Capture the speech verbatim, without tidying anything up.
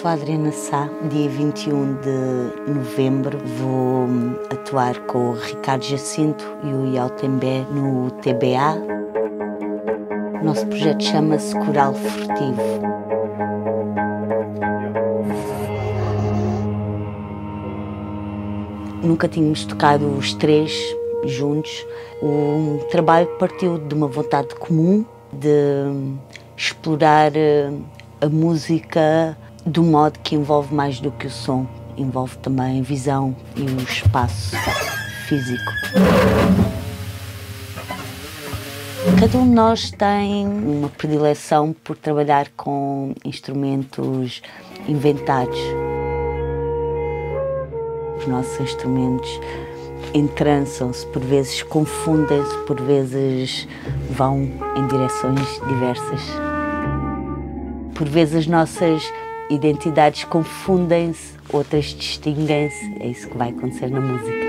sou a Adriana Sá. Dia vinte e um de novembro vou atuar com o Ricardo Jacinto e o Yaw Tembe no T B A. O nosso projeto chama-se Coral Furtivo. Nunca tínhamos tocado os três juntos. O trabalho partiu de uma vontade comum de explorar a música de um modo que envolve mais do que o som. Envolve também a visão e o espaço físico. Cada um de nós tem uma predileção por trabalhar com instrumentos inventados. Os nossos instrumentos entrançam-se, por vezes confundem-se, por vezes vão em direções diversas. Por vezes as nossas identidades confundem-se, outras distinguem-se. É isso que vai acontecer na música.